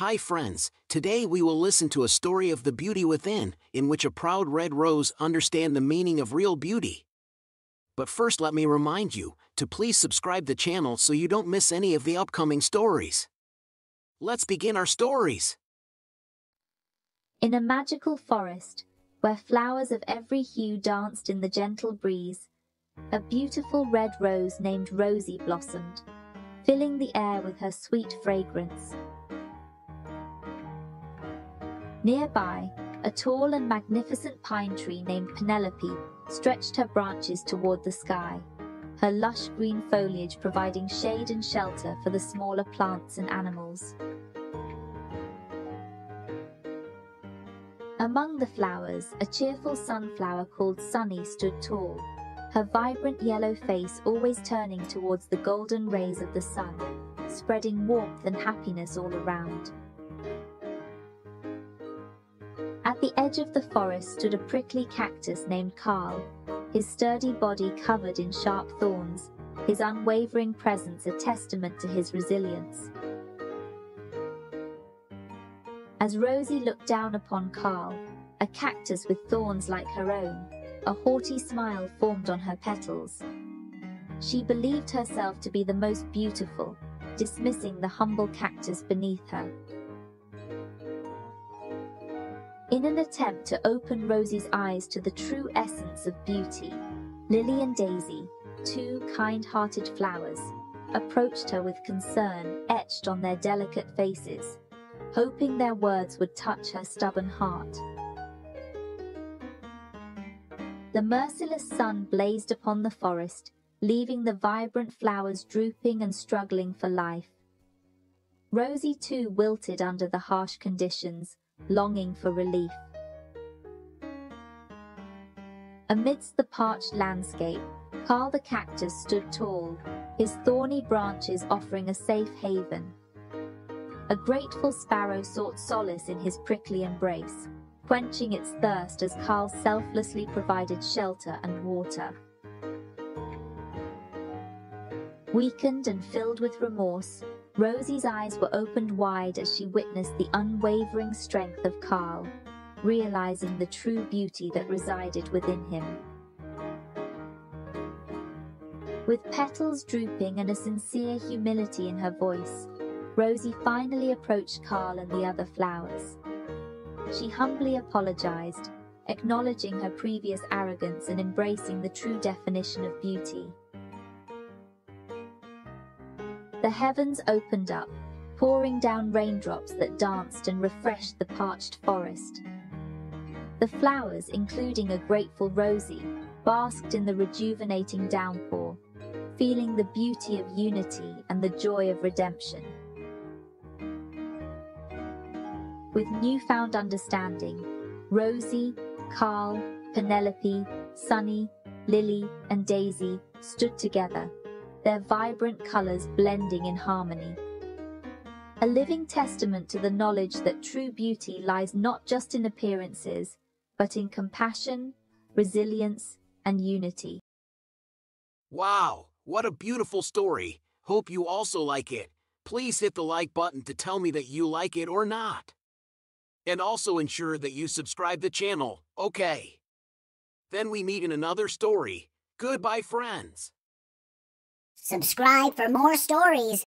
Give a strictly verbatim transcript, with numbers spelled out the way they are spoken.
Hi friends, today we will listen to a story of The Beauty Within, in which a proud red rose understands the meaning of real beauty. But first let me remind you, to please subscribe the channel so you don't miss any of the upcoming stories. Let's begin our stories. In a magical forest, where flowers of every hue danced in the gentle breeze, a beautiful red rose named Rosie blossomed, filling the air with her sweet fragrance. Nearby, a tall and magnificent pine tree named Penelope stretched her branches toward the sky, her lush green foliage providing shade and shelter for the smaller plants and animals. Among the flowers, a cheerful sunflower called Sunny stood tall, her vibrant yellow face always turning towards the golden rays of the sun, spreading warmth and happiness all around. At the edge of the forest stood a prickly cactus named Carl, his sturdy body covered in sharp thorns, his unwavering presence a testament to his resilience. As Rosie looked down upon Carl, a cactus with thorns like her own, a haughty smile formed on her petals. She believed herself to be the most beautiful, dismissing the humble cactus beneath her. In an attempt to open Rosie's eyes to the true essence of beauty, Lily and Daisy, two kind-hearted flowers, approached her with concern etched on their delicate faces, hoping their words would touch her stubborn heart. The merciless sun blazed upon the forest, leaving the vibrant flowers drooping and struggling for life. Rosie too wilted under the harsh conditions, longing for relief. Amidst the parched landscape, Carl the cactus stood tall, his thorny branches offering a safe haven. A grateful sparrow sought solace in his prickly embrace, quenching its thirst as Carl selflessly provided shelter and water. Weakened and filled with remorse, Rosie's eyes were opened wide as she witnessed the unwavering strength of Carl, realizing the true beauty that resided within him. With petals drooping and a sincere humility in her voice, Rosie finally approached Carl and the other flowers. She humbly apologized, acknowledging her previous arrogance and embracing the true definition of beauty. The heavens opened up, pouring down raindrops that danced and refreshed the parched forest. The flowers, including a grateful Rosie, basked in the rejuvenating downpour, feeling the beauty of unity and the joy of redemption. With newfound understanding, Rosie, Carl, Penelope, Sunny, Lily, and Daisy stood together, their vibrant colors blending in harmony. A living testament to the knowledge that true beauty lies not just in appearances, but in compassion, resilience, and unity. Wow, what a beautiful story! Hope you also like it. Please hit the like button to tell me that you like it or not. And also ensure that you subscribe the channel, okay? Then we meet in another story. Goodbye, friends. Subscribe for more stories.